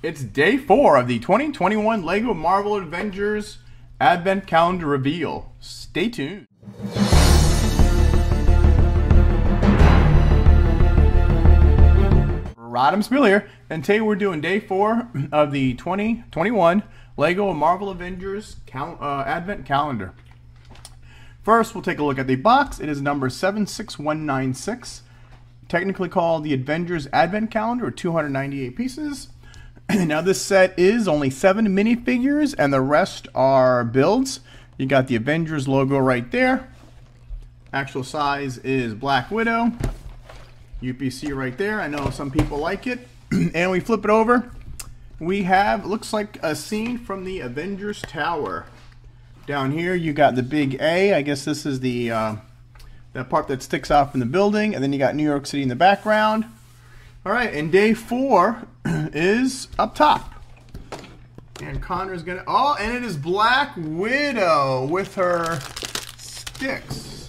It's day 4 of the 2021 LEGO Marvel Avengers Advent Calendar reveal. Stay tuned. Rodimusbill here, and today we're doing day 4 of the 2021 LEGO Marvel Avengers Advent Calendar. First, we'll take a look at the box. It is number 76196, technically called the Avengers Advent Calendar, with 298 pieces. Now this set is only 7 minifigures and the rest are builds. You got the Avengers logo right there. Actual size is Black Widow. UPC right there. I know some people like it. And we flip it over. We have, looks like a scene from the Avengers Tower. Down here you got the big A. I guess this is the part that sticks out from the building. And then you got New York City in the background. Alright, and day 4 is up top. And Connor's gonna, oh, and it is Black Widow with her sticks.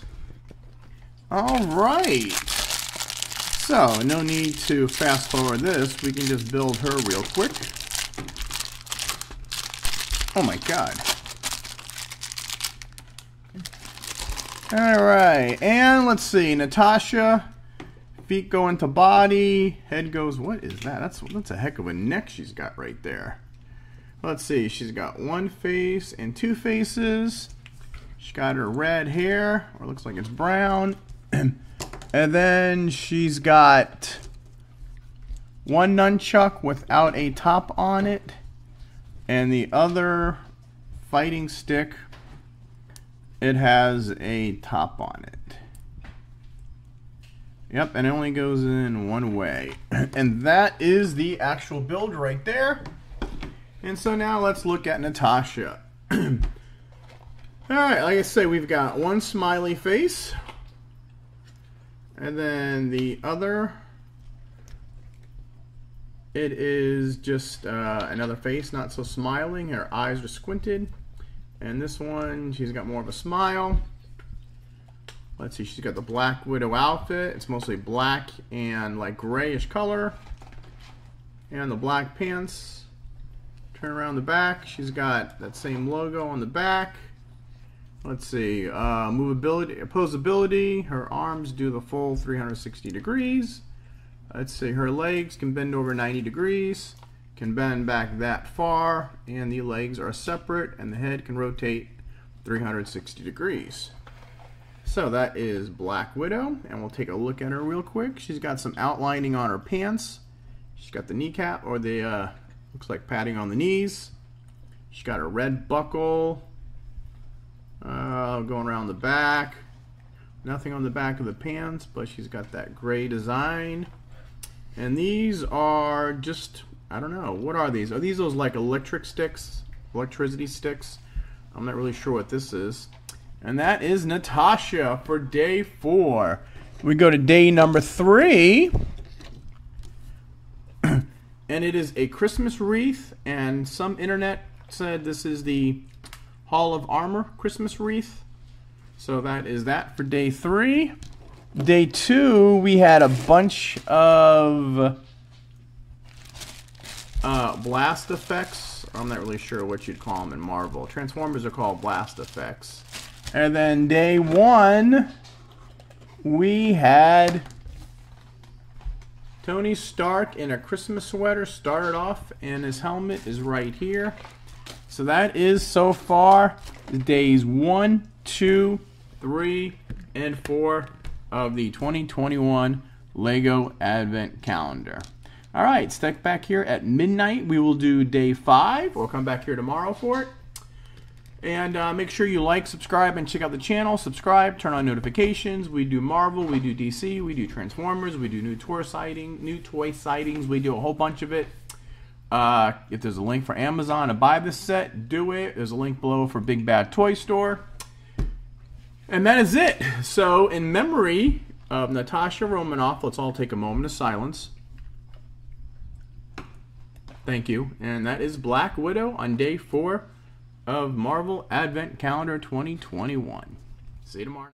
Alright. So, no need to fast forward this. We can just build her real quick. Oh my god. Alright, and let's see, Natasha. Feet go into body, head goes, what is that? That's a heck of a neck she's got right there. Let's see, she's got one face and two faces. She's got her red hair, or looks like it's brown. And then she's got one nunchuck without a top on it. And the other fighting stick, it has a top on it. Yep, and it only goes in one way. And that is the actual build right there. And so now let's look at Natasha. Alright, like I say, we've got one smiley face. And then the other, it is just another face, not so smiling. Her eyes are squinted. And this one, she's got more of a smile. Let's see, she's got the Black Widow outfit. It's mostly black and like grayish color. And the black pants. Turn around the back. She's got that same logo on the back. Let's see, movability, opposability. Her arms do the full 360 degrees. Let's see, her legs can bend over 90 degrees. Can bend back that far. And the legs are separate and the head can rotate 360 degrees. So that is Black Widow, and we'll take a look at her real quick. She's got some outlining on her pants. She's got the kneecap, or the, looks like padding on the knees. She's got her red buckle, going around the back. Nothing on the back of the pants, but she's got that gray design. And these are just, I don't know, what are these? Are these those like electric sticks, electricity sticks? I'm not really sure what this is. And that is Natasha for day 4. We go to day number 3. And it is a Christmas wreath. And some internet said this is the Hall of Armor Christmas wreath. So that is that for day 3. Day 2, we had a bunch of blast effects. I'm not really sure what you'd call them in Marvel. Transformers are called blast effects. And then day 1, we had Tony Stark in a Christmas sweater, started off, and his helmet is right here. So that is, so far, days 1, 2, 3, and 4 of the 2021 LEGO Advent Calendar. All right, stick back here at midnight. We will do day 5. We'll come back here tomorrow for it. And make sure you like, subscribe, and check out the channel. Subscribe, turn on notifications. We do Marvel, we do DC, we do Transformers, we do new toy sightings. We do a whole bunch of it. If there's a link for Amazon to buy this set, do it. There's a link below for Big Bad Toy Store. And that is it. So, in memory of Natasha Romanoff, let's all take a moment of silence. Thank you. And that is Black Widow on day 4. Of Marvel Advent Calendar 2021. See you tomorrow.